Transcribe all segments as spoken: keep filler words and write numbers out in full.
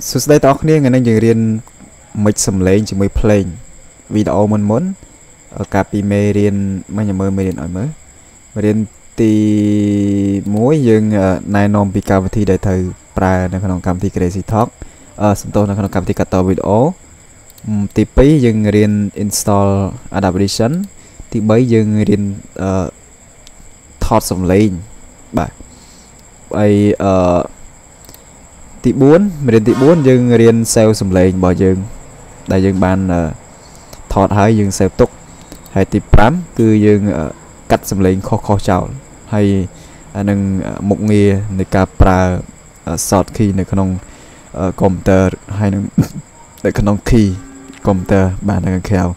Susday talk near and Nigerian make some lane to my plane with almond moon a copy Marian Manyamer Marian Armor Marian the more young nine on big cavity that I prior to come to crazy talk sometimes I'm gonna come to cut out with all T P young Rian install adaptation the by young Rian thought some lane but I uh Tị bốn, mình tị bốn dừng riêng sao xùm lên bỏ dừng đại dừng ban uh, thọt hai dừng sao túc hay tị tám cứ dừng uh, cắt xùm lên khó khó chào hay uh, nâng uh, một nghề người ca pra uh, sọt khi nâng nông uh, computer hay nâng nâng nông khi computer bàn nâng khéo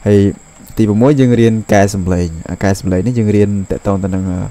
hay tị bốn mỗi dừng riêng ca xùm lên uh, ca xùm lên nó dừng riêng tại tôn ta nâng uh,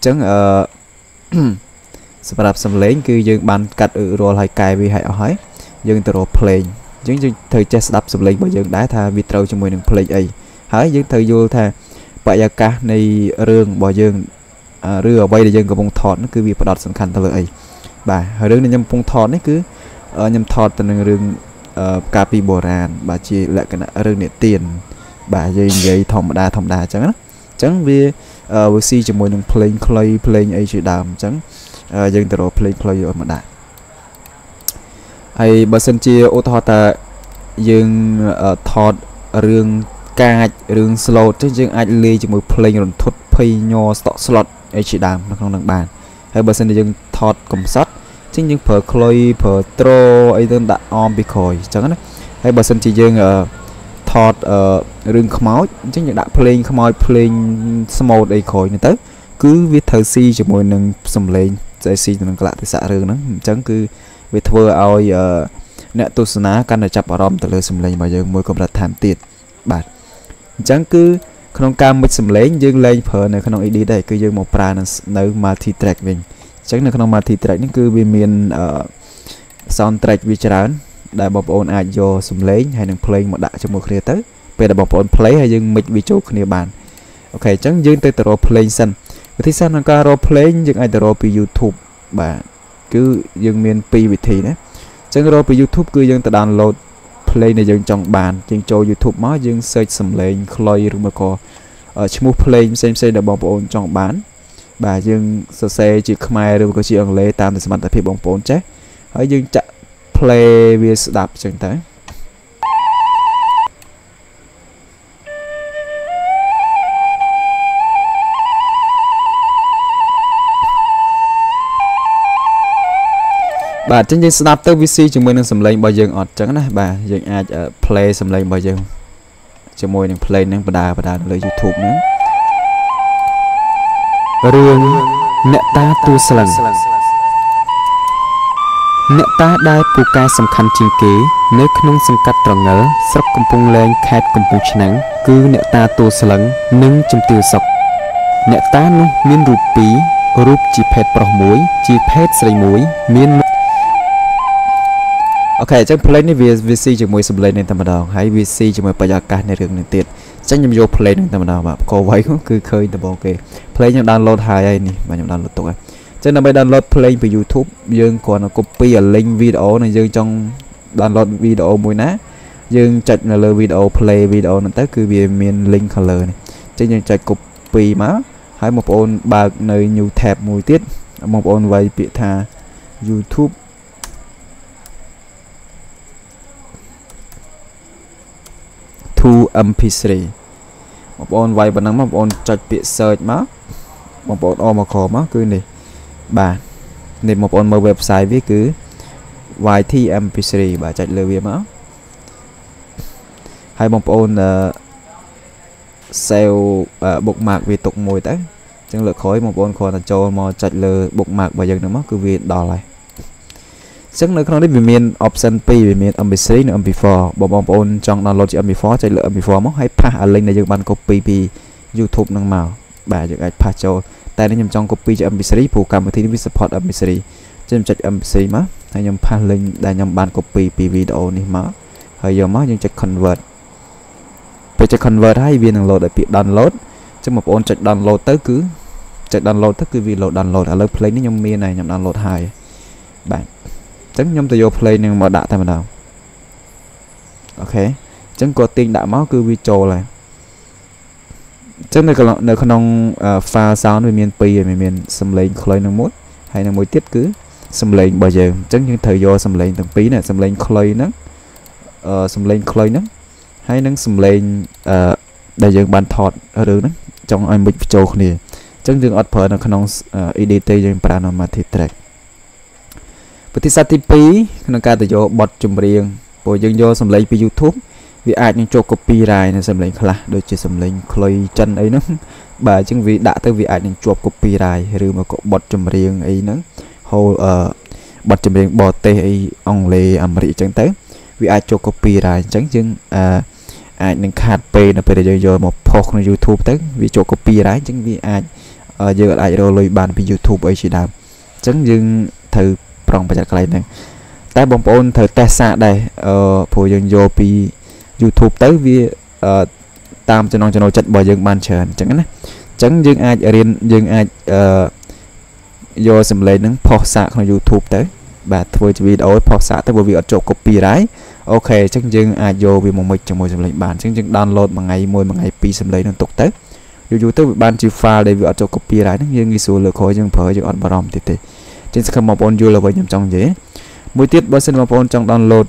chẳng ờ sắp đặt xâm lấy cứ dừng bàn cắt ở rồi hai cài vì hãy ở hỏi dừng từ rồi play chứng thời chết đập xâm lấy bởi dừng đá tha vì trâu cho mùi đừng play ấy hãy dừng thời vô tha bởi giờ ca này rương bỏ dừng rửa bay để dừng của bông thọt nó cứ bị bắt đọt sẵn khăn ta lợi bà hồi rương này nhầm bông thọt nó cứ nhầm thọt tình rương capi bồ ràn bà chị lại cái rương để tiền bà dây dây thòng đa thòng đa chẳng chẳng vì vô si cho môi nâng playing clay playing ấy chữ đàm chẳng dân từ đó playing clay rồi mà đại hay bà sân chia ô thọ ta dân thọt rương ca rương slot chứ dân ai lê cho môi playing rồi thốt pay nho slot ấy chữ đàm nó không nâng bàn hay bà sân dân thọt cầm sắt chính những phở clay phở tro ấy dân đã om bị khỏi chẳng đấy hay bà sân chỉ dân thọt rừng khám áo chính những đã playing khám áo playing small đầy khỏi người tới cứ viết thờ si cho môi nâng xâm lên giải si nâng lạ thì xạ rừng nó chẳng cứ viết thơ ôi nẹ tu sân á căn là chạp ở rộng từ lời xâm lên mà giờ môi không là thảm tiệt bạn chẳng cứ không cam mất xâm lên dương lên phở này không ý đi đây cứ dương một pra nơi mà thi trạch mình chẳng là không mà thi trạch những cứ bị miền soundtrack vi trán đại bọc ôn ai vô xùm lấy hay nâng play một đại cho một kia tới về đại bọc ôn play hay dừng mịch video của địa bàn ok chẳng dừng tới từ role play sân thì sao nó có role play những ai từ role YouTube và cứ dừng miền pi vị thì đấy chẳng role YouTube cứ dừng từ download play này dừng trong bàn trên cho YouTube má dừng search xùm lấy khơi rồi mà có ở chmu play xem xem đại bọc ôn trong bán và dừng xe chỉ khmer rồi có chuyện lấy tam thì xem tại phía bóng phốn chết hãy dừng chạy play với đạp chẳng tới bà trên dây đạp tới vê xê chúng mình đang xâm lệnh bao giờ ngọt chẳng này bà dừng ai play xâm lệnh bao giờ cho môi đang play đang bà đà bà đà lên YouTube nữa rương nẹ ta tu sờ lần Nét ta đai phụ ca sầm khăn chinh kế nơi khung sầm cắt tròn ngỡ sắp cầm bông lên khẹt cầm bông chén cứ nét ta tô sờ lấn nâng chấm tiêu sọc nét ta nung miên rụp pí rụp chỉ phết pro muối chỉ phết sấy muối miên ok chẳng play này vê xê chẳng muối sầm lên nên tầm đào hay vê xê chẳng muối bây giờ cả này được nên tiệt chẳng nhầm vô play nên tầm đào mà có vậy không cứ khơi tầm ok play nhầm download hai ai nè mà nhầm download tụi chẳng là bây download play về YouTube dương còn copy ở link video này dương trong download video mùi ná dương chạy là lời video play video nó tới cứ về miền link color này chứ dương chạy copy má hãy một ôn bạc nơi nhiều thẹp mùi tiết một ôn vay bị thà YouTube thu em pê ba một ôn vay bằng nắng một ôn chạy bị search má một ôn ôm mà khó má cứ này bà nên một ôn mơ website với cứ y t m p ba bà chạy lưu viêm áo hay một ôn uh, sale uh, bục mạc vì tục mùi tới chẳng lựa khối một ôn khó là cho mò chạy lừa bục mạc bà dân nó mắc cứ việc đỏ lại Chắc nơi không đấy vì miền option P vì miền mp3 nữa mp4 bỏ bom ôn trong download chỉ mp4 chạy lượn mp4 móc hay pass à link này dùng bàn copy P YouTube năng màu bài dùng ai pass cho tại đây nhầm trong copy chạy mp3 phụ cảm với thì với support mp3 trên chạy mp3 má hay nhầm pass link đại nhầm bàn copy P video này má hay giờ má nhưng chạy convert phải chạy convert hay viên năng load để bị download chứ một ôn chạy download tới cứ chạy download tới cứ vì load download ở lớp play nó nhầm miền này nhầm download hai bạn chẳng nhầm từ vô play nhưng mà đã thầm nào ok chẳng có tiền đã máu cứ video này chẳng này còn nơi không pha sao với miền P về miền xâm lệnh khơi năng mốt hay là mối tiết cứ xâm lệnh bao giờ chẳng những thời do xâm lệnh thằng P này xâm lệnh khơi nó xâm lệnh khơi nó hay năng xâm lệnh đại dương bàn thọt ở đường đó trong anh bịch video này chẳng dừng ọt phở là không edt dương bàn mà thịt trạch bất kỳ sát tivi nó cả tự do bật chùm riêng bộ dân do xâm lấy YouTube vì ai những chỗ copyright này xâm lấy là đôi chỉ xâm lấy khơi chân ấy nó bà chứng vì đã tới vì ai những chỗ copyright hay mà có bật chùm riêng ấy nó hầu ở bật chùm riêng bỏ tê ông lê ẩm rị chẳng tới vì ai chỗ copyright chẳng chừng ai những hạt p là bây giờ giờ một post lên YouTube tới vì chỗ copyright chẳng vì ai giờ lại rồi bàn vì YouTube ấy chỉ làm chẳng dừng thử trong bây giờ cái này tại bóng bóng thời test xa đây phù dân vô pi YouTube tới vì tam cho non cho nó chất bởi dân ban chờ chẳng này chẳng dân ai riêng dân ai vô xâm lấy nâng phó xa không YouTube tới và thôi video phó xa tới bởi vì ở chỗ copyright ok chẳng dân ai vô vì một mịch trong môi xâm lấy bản chẳng dân download mà ngày môi mà ngày pi xâm lấy nâng tục tới YouTube ban chữ file để vì ở chỗ copyright nhưng như số lực khối dân phở dân ổn bà rộng thì trên không một con là với nhầm trong dễ mũi tiết bớt sinh một con trong download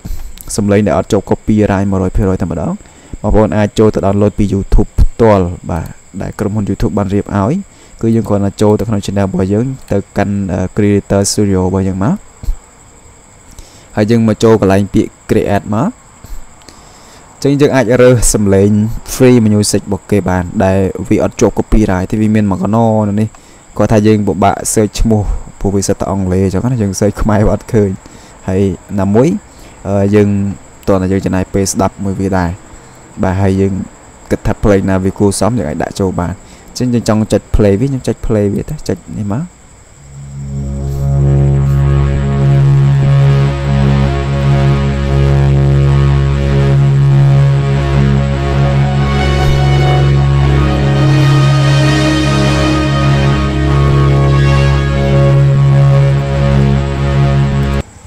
xâm lấy để ở chỗ copyright mà rồi phía rồi thầm ở đó một con ai cho tự download vì YouTube tool và đại cầm hôn YouTube ban riêng áo ấy cứ nhưng còn là cho tôi không channel bởi dưỡng từ căn uh, creator studio bởi dưỡng má hãy dừng mà cho cả lành bị create má trên dưỡng ai rơ xâm lấy free mà music bọc kê bàn để vì ở chỗ copyright thì vì mình mà có nó đi có thay dừng bộ bạ search mô phụ vi sẽ tặng lệ cho các dân xây không ai bắt khơi hay nằm muối dân toàn là dân trên này pace đập mười vị đài bà hay dân kịch thật play là vì cô xóm những đại châu bà trên trong chặt play với những chặt play với tất chặt này má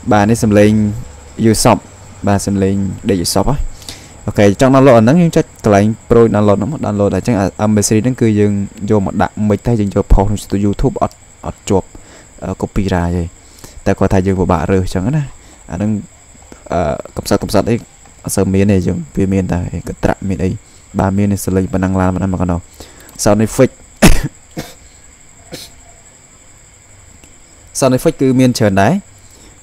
bà này xem lên YouTube bà xem lên để YouTube á ok trong download nó nhưng chắc lại pro download nó một download là chắc là embassy nó cứ dừng vô một đạn mình thay dừng cho post từ YouTube ở ở chụp copy ra vậy tại có thay dừng của bà rồi chẳng nữa anh đang cầm sạc cầm sạc đấy sờ miếng này dừng phía miền này cái trạm miền ấy ba miền này xem lên và năng làm mà nó còn đâu sau này fake sau này fake cứ miền trời đấy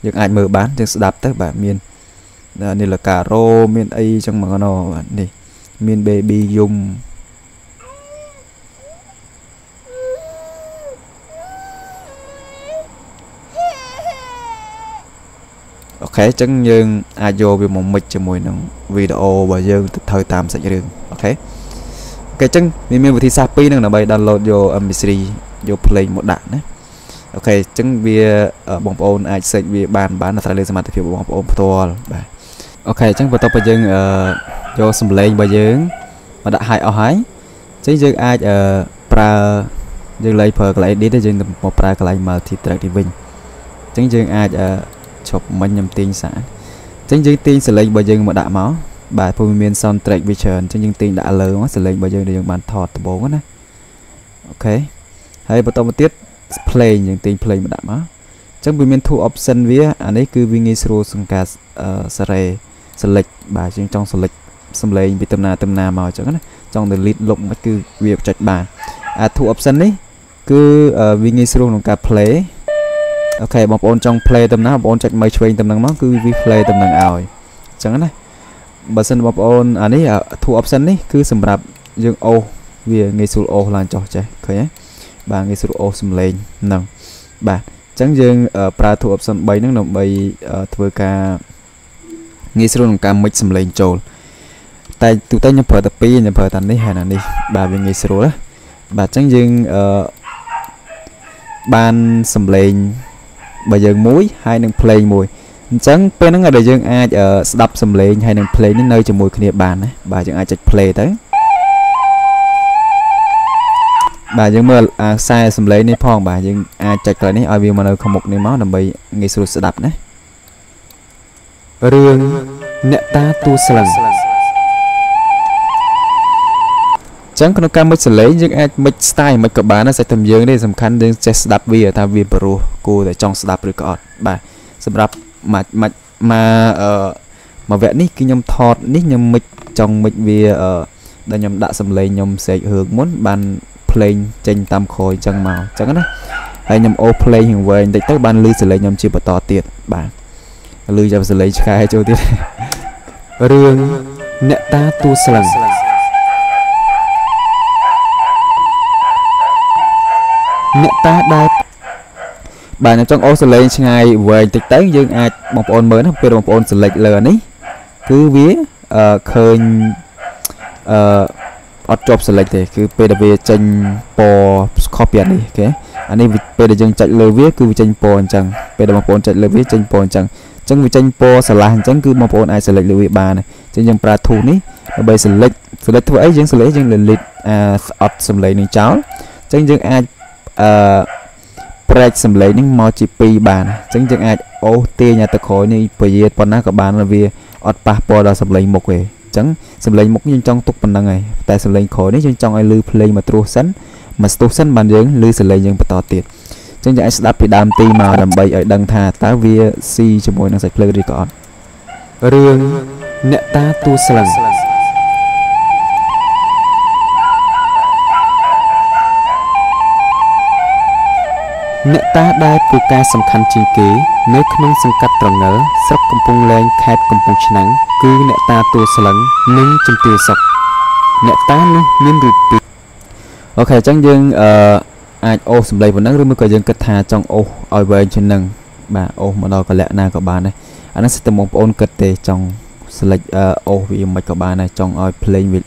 những ai mở bán thì sẽ đạp tới bà miền nên là cà rô miền A trong mà nó này miền baby dùng ok chẳng nhưng ai vô vì một mịch cho mùi nóng video và dương thời tạm sạch đường ok cái chân mình mình vừa thi xa pi năng là bay download vô em pê ba vô play một đạn đấy ok chẳng bia bóng ôn ai sẽ bị bàn bán là thay lên mặt thì bóng ôn to ok chẳng vào tập bây giờ cho xâm lên bây giờ mà đã hai ở hái chứ giờ ai ở pra giờ lấy phở lại đi tới dừng một pra lại mà thì trở đi bình chẳng dừng ai ở chụp mình nhầm tin xã chẳng dừng tin sẽ lấy bây giờ mà đã máu bài phương miền son trạch vi trần chẳng dừng tin đã lớn nó sẽ lên bây giờ để bàn thọt bố này ok hay bắt đầu một tiết play những tên play mà đã má chẳng bị miền thu option vía anh ấy cứ vì nghe sro sung ca sare select bài trên trong select xâm lấy bị tâm na tâm na màu chẳng trong the lead lộng mà cứ việc chặt bài à thu option đấy cứ vì nghe sro sung ca play ok bọc on trong play tâm na bọc on chặt mấy chuyện tâm năng má cứ vì play tâm năng ảo chẳng này bản thân bọc on anh ấy thu option đấy cứ xâm rạp dương ô vì nghe sro ô là cho chạy khởi bà nghe sưu ô xâm lên nâng bà Chẳng dừng pra thuộc sân bay nâng đồng bay thua ca nghe sơ đồng ca mịch xâm lên trồn. Tại tụi ta nhập hợp tập đi nhập hợp tàn đi hài nàng đi bà về nghe sơ đó. Bà chẳng dừng ban xâm lên bà dừng mũi hai nâng play mùi chẳng bên nâng ở đời dừng ai đập xâm lên hay nâng play đến nơi cho mùi kia bàn bà chẳng ai chạy play tới. Bà dừng mơ à, sai xâm lấy nếp phong bà dừng à, chạy lại nếp ai viên mà nó không một nếp máu nằm bầy ngay sửa sẽ đập nế. Rương nẹ ta tu sờ lần chẳng có nó ca mất sửa lấy nhưng ai mất style mất cậu bà nó sẽ tầm dương đây dầm khăn đến sẽ đập vì ở ta viên bà rùa cô để trong sẽ đập rồi cậu bà sẽ đập mà mà mà uh, mà vẽ ní khi nhầm thọt ní nhầm mịch trong mịch vì uh, đã nhầm đã xâm lấy nhầm sẽ hướng muốn bàn lên tranh tam khối chẳng màu chẳng đó hay nhầm ô play hình về để các bạn lưu xử lấy nhầm chỉ bật to tiệt bạn lưu cho xử lấy khai cho tiết rương nẹ ta tu sờ nẹ ta đai bạn ở trong ô xử lấy ngày về tịch tới dương ai một ôn mới học về một ôn xử lấy lờ ấy cứ vía khơi ở chụp select thì cứ pê đê vê tranh po copy này, ok? Anh ấy pê đê vê chẳng chạy lời viết cứ tranh po chẳng, pê đê vê mà po chạy lời viết tranh po chẳng, chẳng vì tranh po select chẳng cứ mà po ai select lời viết ba này, chẳng nhầm pra thu ní, bây select select thôi ấy chẳng select chẳng lần lượt ở select này cháu, chẳng chẳng ai pra select những màu chỉ pi ba này, chẳng chẳng ai ô tê nhà tơ khối này bây giờ còn đang các bạn là vì ở pa po đã select một về. Chẳng xâm lấy một nhân trong tục bằng năng này tại xâm lấy khối đấy trong ai lưu play mà trô sẵn mà tốt sẵn bàn dưỡng lưu xâm lấy nhưng bà tỏ tiệt chẳng chẳng đáp bị đàm ti mà đàm bày ở đằng thà tá vía si cho môi năng sạch play đi còn rương nẹ ta tu sẵn nẹ ta đai phụ ca sẵn khăn chính kế nếu không sẵn cắt trọng ngỡ sắp công phong lên khát công phong chân nắng cứ nẹ ta tu sờ lẫn nâng trong tiêu sọc nẹ ta nâng miên rụt ok chẳng dừng ai ô xâm lấy vào nâng rồi mới có dừng kết thà trong ô oi về trên nâng bà ô mà đòi có lẽ nào các bạn này anh à, sẽ tìm một ôn kết tề trong select ô vì mạch các bạn này trong oi play with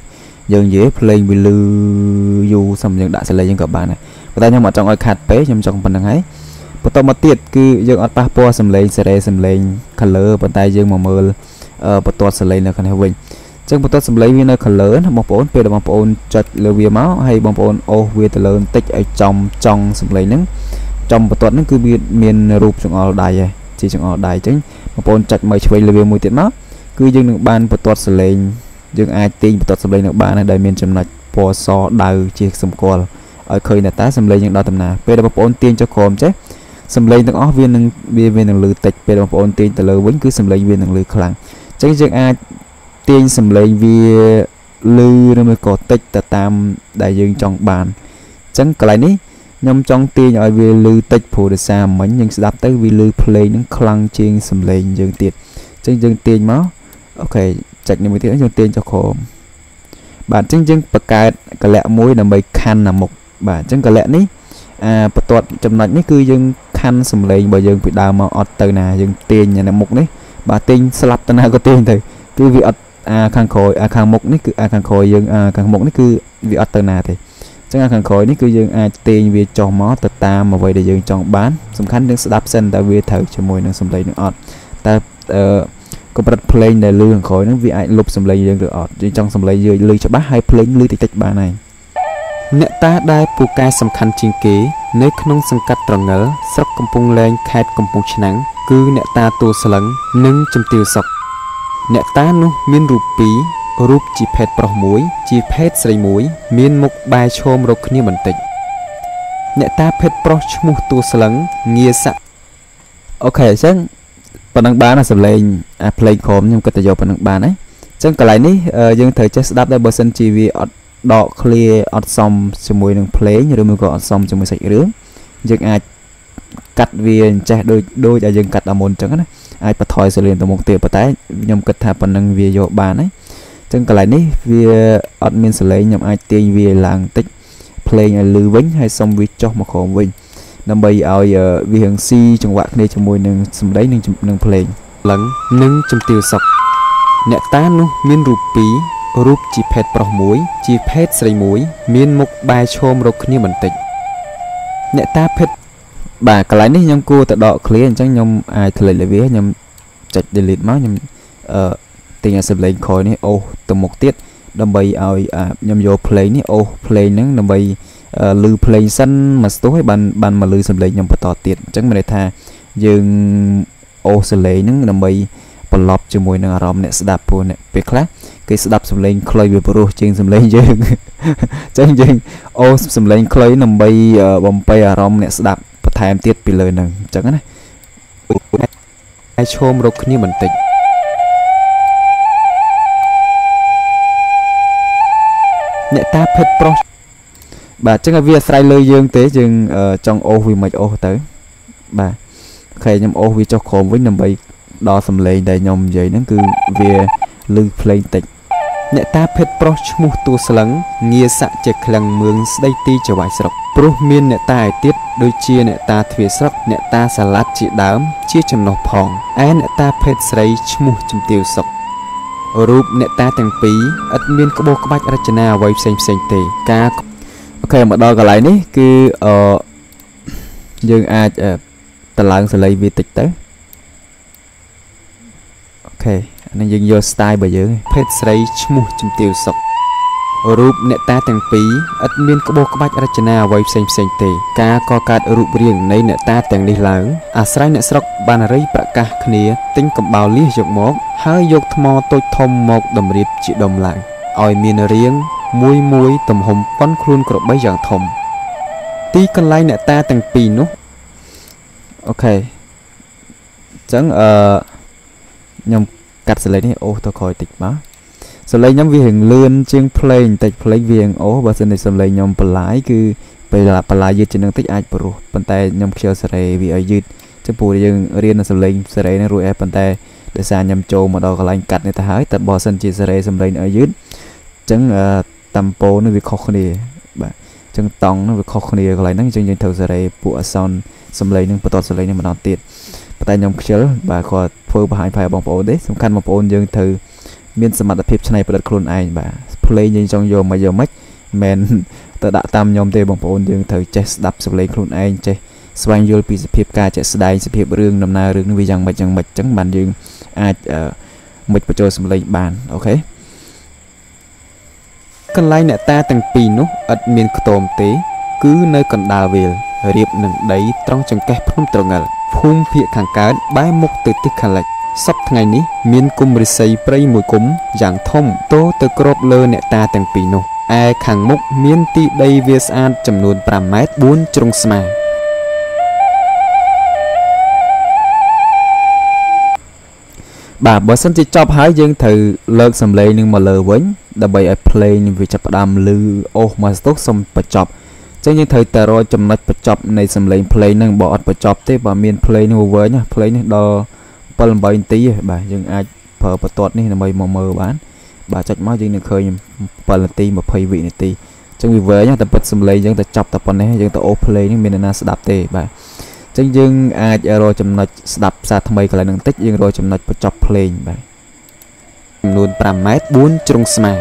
dừng dễ play with lưu dù xâm dừng đã sẽ lấy dừng các bạn này và ta nhưng mà trong oi khát bế nhưng trong phần năng ấy và tôi mà tiết cứ dừng oi bác bó xâm lấy xe rê xâm lấy color và tay dừng mà mơ bất toát xử lấy là khăn heo vinh chẳng bất toát xử lấy viên là khăn lớn một bốn về là một bốn chặt lừa bia máu hay một bốn ô về từ lớn tích ở trong trong xử lấy nắng trong bất toát nó cứ biết miền rụp trong ở đài chỉ trong ở đài chính một bốn chặt mấy chuối lừa bia mùi tiệt máu cứ dừng được ban bất toát xử lấy dừng ai tin bất toát xử lấy được ban là đại miền trầm lạch po so đào chiếc sầm cò ở khơi là tá xử lấy những đo tầm nào về là một bốn tiên cho khom chứ xử lấy được ó viên viên lừa tịch về là một bốn tiên từ lừa vẫn cứ xử lấy viên lừa khlang chẳng dừng ai tiên xâm lấy vì lưu nó mới có tích ta tam đại dương trong bàn chẳng có lại ní nhầm trong tiên ở vì lưu tích phù được xa mảnh nhưng đáp tới vì lưu play những khăn chiên xâm lấy dương tiệt chẳng dừng tiên máu ok chạy những tiếng dương tiên cho khổ bạn chẳng dừng bậc cài có lẽ mối là mấy khăn là một bà chẳng có lẽ ní à bật tuột chậm lạnh ní cứ dừng khăn xâm lấy bởi dương bị đào mà ọt từ nà dương tiên nhà là một đấy bà tinh sẽ lập tên nào có tên thì cứ vị ọt à, khăn khối à, khăn mục này cứ à, khăn khối dương à, khăn mục này cứ vị ọt tên nào thì chẳng à, khăn khối này cứ dương à, tên vì cho mó tật ta mà vậy để dương trong bán xâm khánh đứng sẽ đáp xanh ta vì thử cho mùi nó xâm lấy nó ọt ta uh, có bật play để lưu khăn khối nó vì ai lục xâm lấy dương được ọt trong xâm lấy dương lưu cho bác hay play lưu tích tích bà này nẹ ta đai phụ ca xâm khánh chính kế nếu không xâm cắt trọng ngỡ sắp công phong lên khát công phong chân nắng cứ nẹ ta tu sờ lẫn nâng trong tiêu sọc nẹ ta nu miên rụp pí rụp chỉ phết pro mũi chỉ phết sấy mũi miên mục bài chôm rục khnia bẩn tịnh nẹ ta phết pro chmu tu sờ lẫn nghe sạ ok chẳng phần năng ba là sầm lên à play khom nhưng có thể do phần năng ba đấy chẳng cái này ní dương thời chắc đáp đây bờ sân chỉ vì đọ clear ọt xong cho mũi năng play như đôi mình gọi ọt xong cho mũi sạch rướng dương ai cắt viên chạy đôi đôi đã dừng cắt ở môn chẳng ai bắt thoi xử liền từ một tiệm bắt tay nhầm cắt thả phần năng về dọ bàn ấy chẳng cái lại ní về admin xử lấy nhầm ai tiền về làng tích play nhà lưu vĩnh hay xong việc cho một khổ vĩnh ដើម្បី ឲ្យ វា ហឹង ស៊ី ចង្វាក់ គ្នា ជាមួយ នឹង សម្ដី និង នឹង ភ្លេង ឡើង និង ជំទាវ សុក អ្នក តា នោះ មាន រូប ពីរ រូប ជា ភេទ ប្រុស មួយ ជា ភេទ ស្រី មួយ មាន មុខ បែរ ឈោម រក គ្នា បន្តិច អ្នក តា ភេទ បាទ កន្លែង នេះ ខ្ញុំ គួរ តែ ដក clear អញ្ចឹង ខ្ញុំ អាច delete លាវា ខ្ញុំ ចុច delete មក ខ្ញុំ អឺ ទិញ អា សម្លេង ក្រោយ នេះ អូស ទៅ មុខ ទៀត ដើម្បី ឲ្យ ខ្ញុំ យក ភ្លេង នេះ អូស ភ្លេង ហ្នឹង ដើម្បី លឺ ភ្លេង សិន មក ស្ទុះ ហើយ បាន បាន មក លឺ សម្លេង ខ្ញុំ បន្ត ទៀត អញ្ចឹង មាន ន័យ ថា យើង អូស សម្លេង ហ្នឹង ដើម្បី ប្រឡប់ ជាមួយ នឹង អារម្មណ៍ អ្នក ស្ដាប់ ពួក អ្នក ពេល ខ្លះ គេ ស្ដាប់ សម្លេង ខ្លុយ វា ព្រោះ ជាង សម្លេង យើង អញ្ចឹង យើង អូស សម្លេង ខ្លុយ ដើម្បី បំពេញ អារម្មណ៍ អ្នក ស្ដាប់ បន្ថែម ទៀត ពី លើ ហ្នឹង អញ្ចឹង ណា ឈោម រក គ្នា បន្តិច អ្នក តា ភេទ ប្រុស បាទ ចឹង វា អាស្រ័យ លើ យើង ទេ យើង ចង់ អូស វា មិន អូស ទៅ បាទ អូខេ ខ្ញុំ អូស វា ចុះ ក្រោម វិញ ដើម្បី ដល់ សម្លេង ដែល ខ្ញុំ និយាយ ហ្នឹង គឺ វា លឺ ភ្លេង តិច អ្នក តា ភេទ ប្រុស ឈ្មោះ ទួស្លឹង ងារ សាក់ ជា ក្លឹង មឿង ស្ដី ទី ចវាយ ស្រុក ព្រោះ មាន អ្នក តា ឯ ទៀត ដូច ជា អ្នក តា ទ្វារ ស្រុក អ្នក តា សាឡាត់ ជា ដើម ជា ចំណុះ ផង ឯ អ្នក តា ភេទ ស្រី ឈ្មោះ ជំទាវ សុក រូប អ្នក តា ទាំង ពីរ ឥត មាន ក្បោះ ក្បាច់ រចនា អ្វី ផ្សេង ផ្សេង ទេ ការ Okay, មកដល់ កន្លែង នេះ គឺ អឺ យើង អាច តឡើង សលេង វា តិច ទៅ Okay, អានេះ យើង យក style របស់ យើង ភេទ ស្រី ឈ្មោះ ជំទាវ សុក រូប អ្នក តា ទាំង ពីរ ឥត មាន ក្បោះ ក្បាច់ រចនា អ្វី ផ្សេង ផ្សេង ទេ ការ កកើត រូប រាង នៃ អ្នក តា ទាំង នេះ ឡើង អាស្រ័យ អ្នក ស្រុក បាន រៃ ប្រកាស គ្នា ទិញ កំបោរ លៀស យក មក ហើយ យក ថ្ម តូច ធំ មក តម្រៀប ជា ដុំ ឡើង ឲ្យ មាន រាង មួយ មួយ ទំហំ ប៉ុន ខ្លួន ក្របី យ៉ាង ធំ ទី កន្លែង អ្នក តា ទាំង ពីរ នោះ Okay អញ្ចឹង អឺ ខ្ញុំ កាត់ សលេង នេះ អូស ទៅ ក្រោយ តិច មក សលេង ខ្ញុំ វា រៀង លឿន ជាង ភ្លេង តិច ភ្លេង វា រៀង អូស បើ សិន តែ សលេង ខ្ញុំ បន្លាយ គឺ ពេល បន្លាយ យឺត ជាង នឹង តិច អាច ព្រោះ ប៉ុន្តែ ខ្ញុំ ខ្ជិល សេរី វា ឲ្យ យឺត ចំ ពោះ យើង រៀន នៅ សលេង សេរី នឹង រួច ហើយ ប៉ុន្តែ ដោយសារ ខ្ញុំ ចូល មក ដល់ កន្លែង កាត់ នេះ ទៅ ហើយ តែ បើ សិន ជា សេរី សលេង ឲ្យ យឺត អញ្ចឹង អឺ តាមពោ នឹង វា ខុសគ្នា បាទ អញ្ចឹង តង់ នឹង វា ខុសគ្នា កន្លែង ហ្នឹង អញ្ចឹង យើង ត្រូវ សេរី ពួក អក្សរ សម្លេង នឹង បន្ត សម្លេង នឹង ម្ដង ទៀត តែ ខ្ញុំ ខ្ជិល បាទ គាត់ ធ្វើ បង្ហាញ ផ្លែ បង ប្អូន ទេ សំខាន់ បង ប្អូន យើង ត្រូវ មាន សមត្ថ ភាព ច្នៃ ប្រឌិត ខ្លួន ឯង បាទ ភ្លេង យើង ចង់ យក មក យក មក មិន ទៅ ដាក់ តាម ខ្ញុំ ទេ បង ប្អូន យើង ត្រូវ ចេះ ស្ដាប់ សម្លេង ខ្លួន ឯង ចេះ ស្វែង យល់ ពី សភាព ការ ជាក់ ស្ដែង សភាព រឿង ដំណើរ រឿង វា យ៉ាង ម៉េច យ៉ាង ម៉េច អញ្ចឹង បាន យើង អាច មិន បញ្ចូល សម្លេង បាន អូខេ កន្លែង អ្នក តា ទាំង ពីរ នោះ ឥត មាន ខ្ទម ទេ គឺ នៅ កណ្ដាល វាល រៀប នឹង ដី ត្រង់ ចង្កេះ ភ្នំ ត្រងិល ភូមិ ភាគ ខាង កើត បែរ មុខ ទៅ ទិស ខាង លិច សប្តាហ៍ ថ្ងៃ នេះ មាន គុំរិស័យ ព្រៃ មួយ គុំ យ៉ាង ធំ តោ ទៅ គ្រប លើ អ្នក តា ទាំង ពីរ នោះ ឯ ខាង មុខ មាន ទី ដី វា ស្អាត ចំនួន ប្រាំ ម៉ែត្រ បួន ជ្រុង ស្មើ បាទ បើ សិន ជា ចប់ ហើយ យើង ត្រូវ លើក សម្លេង នឹង មក លើ វិញ ដើម្បី ឲ្យ ភ្លេង វា ចាប់ ផ្ដើម លឺ អូស មក ស្ទុះ សុំ បញ្ចប់ អញ្ចឹង យើង ត្រូវ តែ រក ចំណុច បញ្ចប់ នៃ សម្លេង ភ្លេង នឹង បើ អត់ បញ្ចប់ ទេ បើ មាន ភ្លេង នោះ វិញ ភ្លេង នេះ ដល់ bảy tám នាទី បាទ យើង អាច ប្រើ បន្ទាត់ នេះ ដើម្បី មក មើល បាន បាទ ចុច មក យើង នឹង ឃើញ bảy នាទី hai mươi វិនាទី អញ្ចឹង វា វិញ តែ ពិត សម្លេង យើង តែ ចាប់ តែ ប៉ុណ្ណេះ យើង ទៅ អូស ភ្លេង នេះ មាន អ្នក ណា ស្ដាប់ ទេ បាទ អញ្ចឹង យើង អាច រក ចំណុច ស្ដាប់ ផ្សារ ថ្មី កន្លែង នឹង តិច យើង រក ចំណុច បញ្ចប់ ភ្លេង បាទ ចំនួន ប្រាំ ម៉ែត្រ បួន ជ្រុង ស្មើ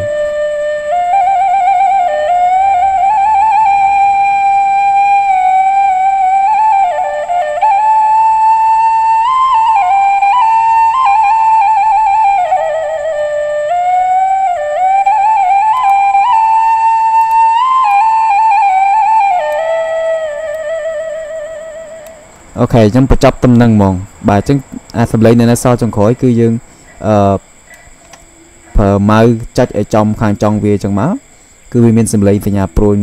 Okay, ខ្ញុំ បញ្ចប់ ដំណឹង ហ្មង បាទ អញ្ចឹង អា សម្លេង នៅ សល់ ចុង ក្រោយ គឺ យើង អឺ ប្រើ ម៉ៅ ចុច ឲ្យ ចំ ខាង ចុង វា អញ្ចឹង មក គឺ វា មាន សម្លេង សញ្ញា ព្រួញ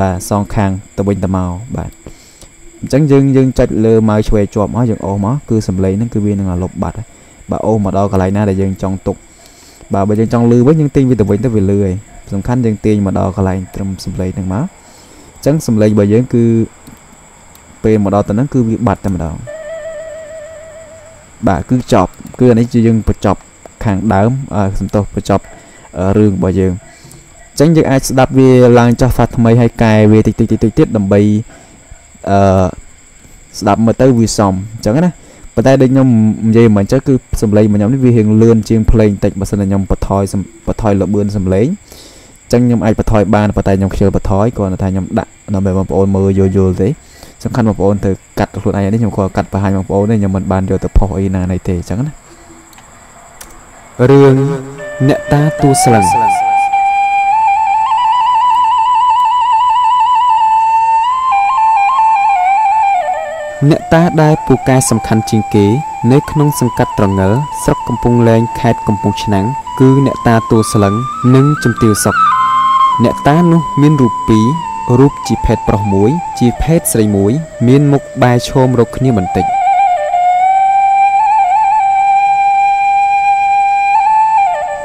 បាទ សង ខាង ទៅ វិញ ទៅ មក បាទ អញ្ចឹង យើង យើង ចុច លើ ម៉ៅ ឆ្វេង ជាប់ មក យើង អូស មក គឺ សម្លេង ហ្នឹង គឺ វា នឹង លុប បាត់ ហើយ បាទ អូស មក ដល់ កន្លែង ណា ដែល យើង ចង់ ទុក បាទ បើ យើង ចង់ លឺ វិញ យើង ទាញ វា ទៅ វិញ ទៅ វា លឺ ហើយ សំខាន់ យើង ទាញ មក ដល់ កន្លែង ត្រឹម សម្លេង ហ្នឹង មក អញ្ចឹង សម្លេង របស់ យើង គឺ ពេលមកដល់ទៅហ្នឹងគឺវាបាត់តែម្ដងបាទគឺចប់គឺអានេះយើងបញ្ចប់ខាងដើមសំទោសបញ្ចប់រឿងរបស់យើងអញ្ចឹងយើងអាចស្ដាប់វាឡើងចុះផ្សាថ្មីហើយកែវាតិចតិចតិចតិចទៀតដើម្បី ờ đập mà tới vui xong chẳng á và tại đây nhóm dây mà chắc cứ xâm lấy mà nhóm đi hiện lươn trên plane tịch mà sân là nhóm bật thoi bật thoi là bươn xâm lấy chẳng nhóm ai bật thoi ban và tay nhóm chơi bật thói còn là thay nhóm đặt nó về một bộ mơ vô vô thế chẳng khăn một bộ từ cắt luôn này đến nhóm có cắt và hai một bộ này nhóm mình ban đều tập phổ y này thì chẳng á rương nhẹ ta tu sẵn. Nẹ ta đai bù ca sầm khăn chinh kế nơi không sân cắt tròn ngỡ sóc công pung lên khai công pung nắng cứ nẹ ta tu sờ lấn nâng châm tiêu sọc nẹ ta nu miên rụp pí rụp chỉ phết bò muối chỉ phết sấy muối miên mục bài chôm rục như bẩn tịnh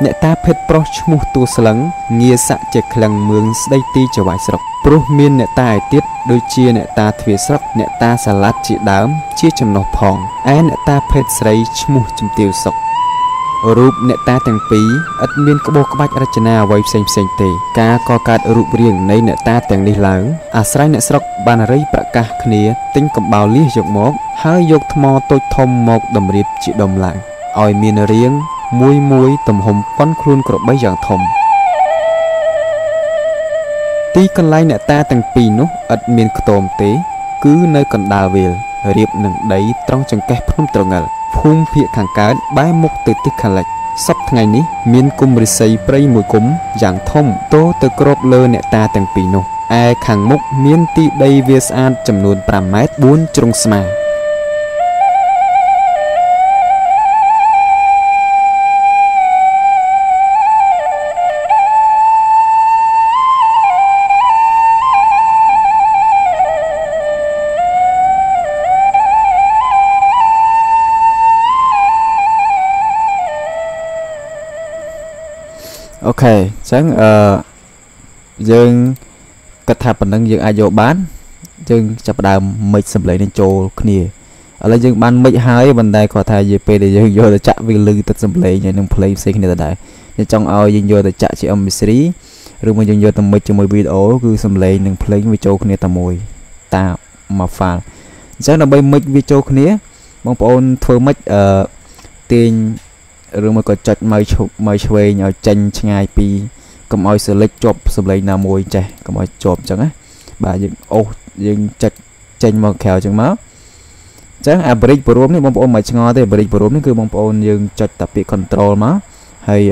nẹ ta phết bò chmu tu sờ lấn nghe sạ chè khăng mương đây ti trở vải sọc pro miên nẹ ta tiết đôi chia nẹ ta thủy sắc nẹ ta xà lát chị đám chia chầm nọc phòng ai nẹ ta phết sấy chmu chum tiêu sọc rụp nẹ ta thằng pí ất miên có bô có bách rachana vây xem xem tề ca co cát rụp riêng nay nẹ ta thằng đi láng à sấy nẹ sắc ban rây bạc ca khné tinh cầm bào lia dọc móc hai dọc thmo tôi thom mọc đầm riệp chị đầm lại oi miên riêng muối muối tầm hồng quấn khuôn cọp bấy dạng thom tí con lai nè ta tầng pì nút ẩn miền tôm tế cứ nơi còn đào về riệp nặng đấy trong trường kẹp không trồng ngờ phun phía hàng cá bãi mục từ tích khả lệch sắp ngày ní miền cung rì xây prey mùi cúm giảng thông tô từ crop lơ nè ta tầng pì nút ai hàng mục miền ti đây việt an chầm nôn pram mét bốn trung sma ok sáng ờ dương cắt tháp bản năng dương ai vô bán dương chập đàm mịch sầm lấy nên trồ kia ở đây dương ban mịch hai bàn tay có thay dp để dương vô để chạm vì lư tật sầm lấy như nông play xây này đại nhưng trong ao dương vô để chạm chỉ âm series rồi mình dương vô tầm mịch cho mười video cứ sầm lấy nông play với trồ kia tầm mồi ta mà phàn sáng là bây mịch với trồ kia mong bọn thôi mịch ờ tiền rồi mà có chặt máy chụp máy quay nhau tranh ngay pi cầm oi select chụp sập lấy nào môi trẻ cầm oi chụp chẳng á bà dừng ô dừng chặt tranh màu khéo chẳng máu chẳng à break bơm này mong ôn máy ngó thế break bơm này cứ mong ôn dừng chặt tập bị control má hay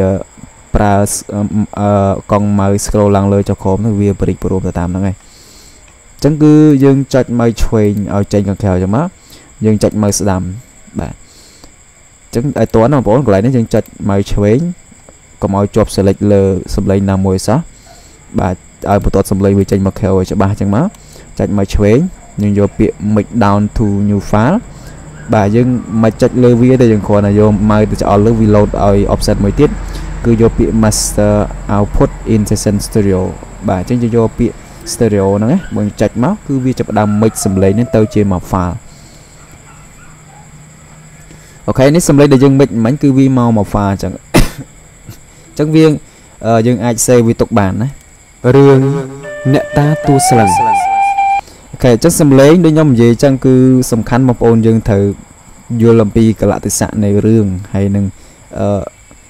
pra con máy scroll lang lơi cho khom nó via break bơm ta tam nó ngay chẳng cứ dừng chặt máy quay nhau tranh còn khéo chẳng máu dừng chặt máy sầm bà chúng ai toán mà bốn lại đến chặt máy chơi có mọi chụp select lơ sầm lấy nam môi xá bà ai một toán sầm lấy với tranh mặc khéo cho ba chẳng má chặt máy chơi nhưng do bị mịch down to nhiều phá bà nhưng mà chặt lơ vi đây chẳng còn là do mai từ chọn lơ vi load rồi offset mới tiết cứ do bị master output in session stereo bà chẳng do bị stereo nó ấy mình chặt máu cứ vi chụp đam mịch sầm lấy nên tao chơi mà phá ok nếu xâm lấy để dân mình mảnh cứ vi mau mà pha chẳng chẳng viên dân ai xây vi tục bản đấy rương nẹ ta tu sần ok chắc xâm lấy đôi nhóm gì chẳng cứ sầm khăn một ôn dân thử vô làm pi cả lại từ sạn này rương hay nâng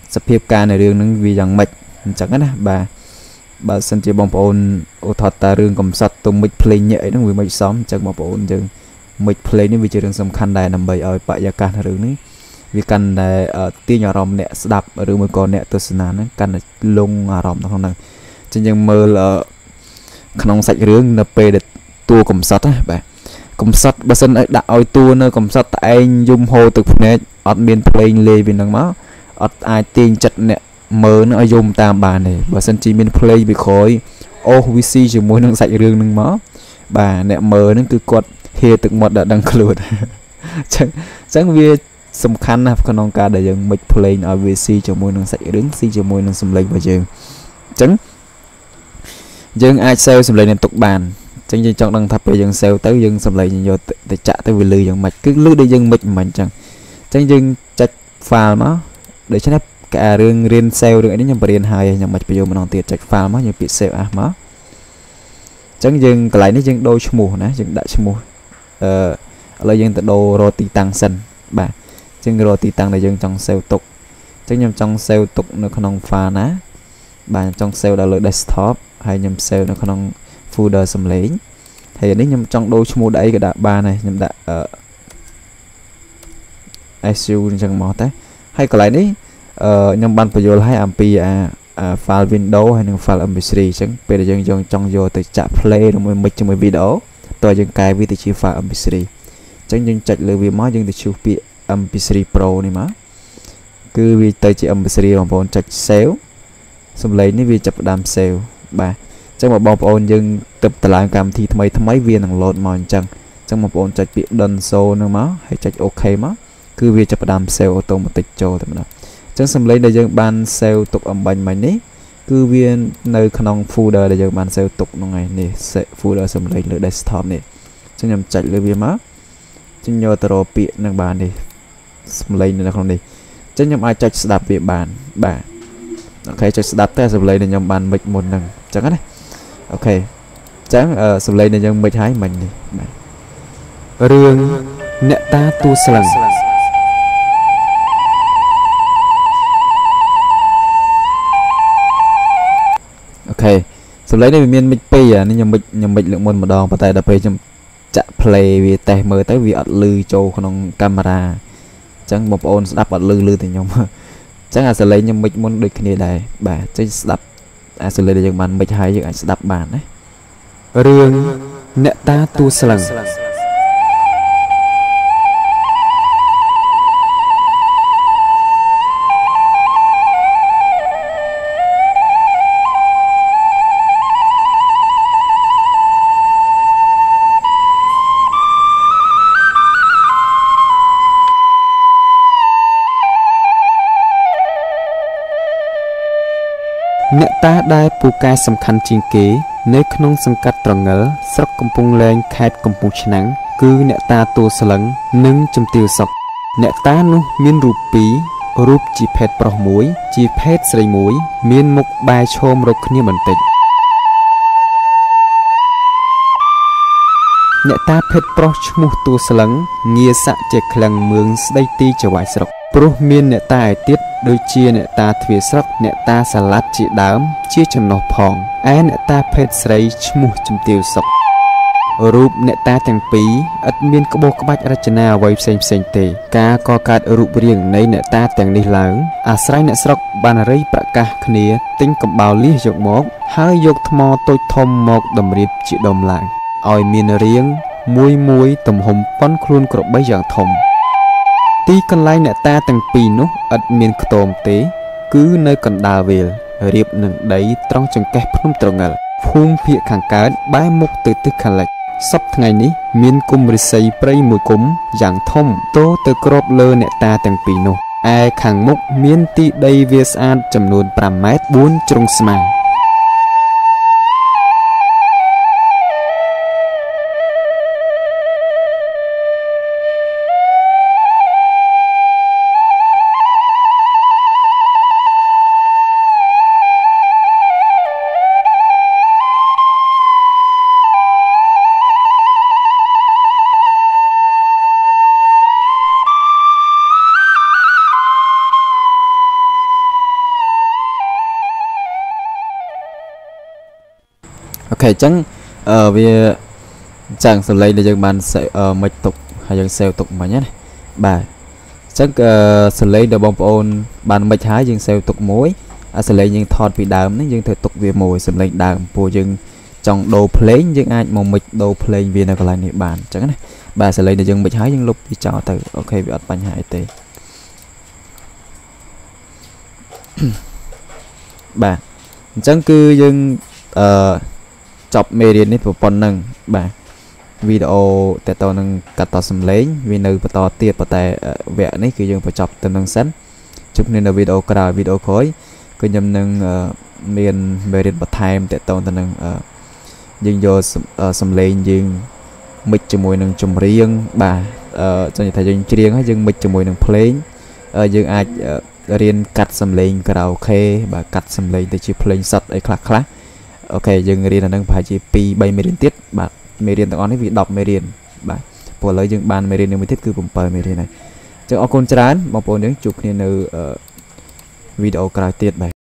sập hiệp ca này rương nâng vì rằng mạch chẳng hết bà bà sân chơi bóng ôn ô thọt ta rương cầm sọt tùng mịch play nhẹ nó người mạch xóm chẳng một ôn dân mịch play nên vì chơi đường sầm khăn đài nằm bầy ở bãi gia can hay này vì căn này ở tia nhỏ rồng nẹt đạp ở đường mới còn nẹt tôi xin án căn là lông rồng nó không nặng trên nhưng mơ là khả năng sạch rướng np để tua cầm sắt á bà cầm sắt bà sân ấy đã oi tua nó cầm sắt tại anh dùng hồ từ nẹt ở miền play lê vì nắng má ở ai tiền chặt nẹt mơ nó dùng tam bà này bà sân chỉ miền play bị khói ovc chỉ muốn năng sạch rướng nắng má bà nẹt mơ nó cứ quật thì tự một đã đăng kêu chẳng chẳng vì sầm khăn là con non ca để dừng mịch play ở vc cho môi năng sạch đứng si cho môi năng sầm lên và dừng chẳng dừng ai sale sầm lên liên tục bàn chẳng như trong đăng thập để dừng sale tới dừng sầm lên nhiều để chạ tới vì lư dừng mạch cứ lư để dừng mịch mạnh chẳng chẳng dừng chặt pha nó để cho nắp cả riêng riêng sale được ấy nhầm riêng hai nhầm mạch bây giờ mình non tiệt chặt pha nó nhiều bị sale à má ចឹងយើងកន្លែងនេះយើងដូរឈ្មោះណាយើងដាក់ឈ្មោះអឺឥឡូវយើងទៅដូររកទីតាំងសិនបាទចឹងរកទីតាំងដែលយើងចង់ save ទុកចឹងខ្ញុំចង់ save ទុកនៅក្នុង file ណាបាទខ្ញុំចង់ save ដល់លើ desktop ហើយខ្ញុំ save នៅក្នុង folder សំឡេងហើយនេះខ្ញុំចង់ដូរឈ្មោះដាក់អីក៏ដាក់បានដែរខ្ញុំដាក់អឺissue អញ្ចឹងមកតែហើយកន្លែងនេះអឺខ្ញុំបានបញ្យល់ឲ្យអំពីអា file window ហើយនិង file เอ็ม พี ทรี អញ្ចឹងពេលដែលយើងចង់យកទៅចាក់ play ជាមួយ mix ជាមួយ video តើយើងកែវាទៅជា file เอ็ม พี ทรี អញ្ចឹងយើងចុចលើវាមកយើងទៅជួយពាក្យ เอ็ม พี ทรี Pro នេះមកគឺវាទៅជា เอ็ม พี ทรี បងប្អូនចុច save សំឡេងនេះវាចាប់ផ្ដើម save បាទអញ្ចឹងបងប្អូនយើងទៅតឡើងកម្មវិធីថ្មីថ្មីវានឹង load មកអញ្ចឹងអញ្ចឹងបងប្អូនចុចពាក្យ done so នឹងមកហើយចុច ok មកគឺវាចាប់ផ្ដើម save automatic ចូលតែម្ដងអញ្ចឹងសំឡេងដែលយើងបាន save ទុកអំបញ្ញមិញនេះគឺវានៅក្នុង folder ដែលយើងបាន save ទុកហ្នឹងឯងនេះ folder សំឡេងលើ desktop នេះអញ្ចឹងខ្ញុំចុចលើវាមកខ្ញុំយកទៅរកពាក្យនឹងបាននេះសំឡេងនៅក្នុងនេះអញ្ចឹងខ្ញុំអាចចុចស្ដាប់វាបានបាទអូខេចុចស្ដាប់តែសំឡេងដែលខ្ញុំបានមិចមុនហ្នឹងអញ្ចឹងណាអូខេអញ្ចឹងសំឡេងដែលយើងមិចហើយមិញនេះបាទរឿងអ្នកតាទួស្លឹងសំឡេងនេះវាមានមិចពីរអានេះខ្ញុំមិចខ្ញុំមិចលើកមុនម្ដងប៉ុន្តែដល់ពេលខ្ញុំចាក់ play វាតេសមើលទៅវាអត់ឮចូលក្នុងកាមេរ៉ាអញ្ចឹងបងប្អូនស្ដាប់អត់ឮឮតែខ្ញុំអញ្ចឹងអាសំឡេងខ្ញុំមិចមុនដូចគ្នាដែរបាទចេះស្ដាប់អាសំឡេងដែលយើងបានមិចហើយយើងអាចស្ដាប់បានណារឿងអ្នកតាទួស្លឹងអ្នកតាដែលពូកែសំខាន់ជាងគេនៅក្នុងសង្កាត់ត្រងិលស្រុកកំពង់លែងខេត្តកំពង់ឆ្នាំងគឺអ្នកតាទួស្លឹងនិងជំទាវសុកអ្នកតានោះមានរូបពីររូបជាភេទប្រុសមួយជាភេទស្រីមួយមានមុខបែរឈោមរកគ្នាបន្តិចអ្នកតាភេទប្រុសឈ្មោះទួស្លឹងងារស័ក្តិជាក្លិងមឿងស្ដីទីចៅហ្វាយស្រុកព្រោះមានអ្នកតាឯទៀតដូចជាអ្នកតាទ្វារស្រុកអ្នកតាសាឡាត់ជាដើមជាចំណុះផងឯអ្នកតាភេទស្រីឈ្មោះជំទាវសុករូបអ្នកតាទាំងពីរឥតមានក្បូរក្បាច់រចនាអ្វីផ្សេងផ្សេងទេការកកើតរូបរាងនៃអ្នកតាទាំងនេះឡើងអាស្រ័យអ្នកស្រុកបានរៃប្រកាសគ្នាទិញកំបោរលៀសយកមកហើយយកថ្មតូចធំមកតម្រៀបជាដុំឡើងឲ្យមានរាងមួយមួយទំហំប៉ុនខ្លួនក្របីយ៉ាងធំទីកន្លែងអ្នកតាទាំងពីរនោះឥតមានខ្ទមទេគឺនៅកណ្ដាលវាលរៀបនឹងដីត្រង់ចង្កេះភ្នំត្រងិលភូមិភាគខាងកើតបែរមុខទៅទិសខាងលិចសប្តាហ៍ថ្ងៃនេះមានគុំរិស័យព្រៃមួយគុំយ៉ាងធំតូរទៅគ្របលើអ្នកតាទាំងពីរនោះឯខាងមុខមានទីដីវាស្អាតចំនួនប្រាំម៉ែត្របួនជ្រុងស្មាអញ្ចឹងវាចាងសំឡេងដែលយើងបានមិចទុកហើយយើង save ទុកមិញណាបាទអញ្ចឹងសំឡេងដែលបងប្អូនបានមិចហើយយើង save ទុកមួយអាសំឡេងយើងថតពីដើមនេះយើងធ្វើទុកវាមួយសំឡេងដើមព្រោះយើងចង់ដូរភ្លេងយើងអាចមកមិចដូរភ្លេងវានៅកន្លែងនេះបានអញ្ចឹងណាបាទសំឡេងដែលយើងមិចហើយយើងលុបវាចោលទៅអូខេវាអត់បញ្ហាអីទេបាទអញ្ចឹងគឺយើងអឺចប់មេរៀននេះប៉ុណ្ណឹងបាទវីដេអូតទៅនឹងកាត់តសំឡេងវានៅបន្តទៀតប៉ុន្តែវគ្គនេះគឺយើងបញ្ចប់ទៅនឹងសិនជួបគ្នានៅវីដេអូក្រោយវីដេអូក្រោយគឺខ្ញុំនឹងមានមេរៀនបន្ថែមតទៅទៅនឹងយើងយកសំឡេងយើងមិចជាមួយនឹងចម្រៀងបាទចង់និយាយថាយើងច្រៀងហើយយើងមិចជាមួយនឹងភ្លេងយើងអាចរៀនកាត់សំឡេងខារ៉ាអូខេបាទកាត់សំឡេងទៅជាភ្លេងសុទ្ធអីខ្លះខ្លះ ok dương riêng là nâng phải chỉ pi bay mê riêng tiết bạn mê riêng tao nói vì đọc mê riêng bạn của lấy dương bàn mê riêng nếu mới thiết cứ cùng bài mê riêng này cho con trán một bộ những chụp nên video cài tiết này.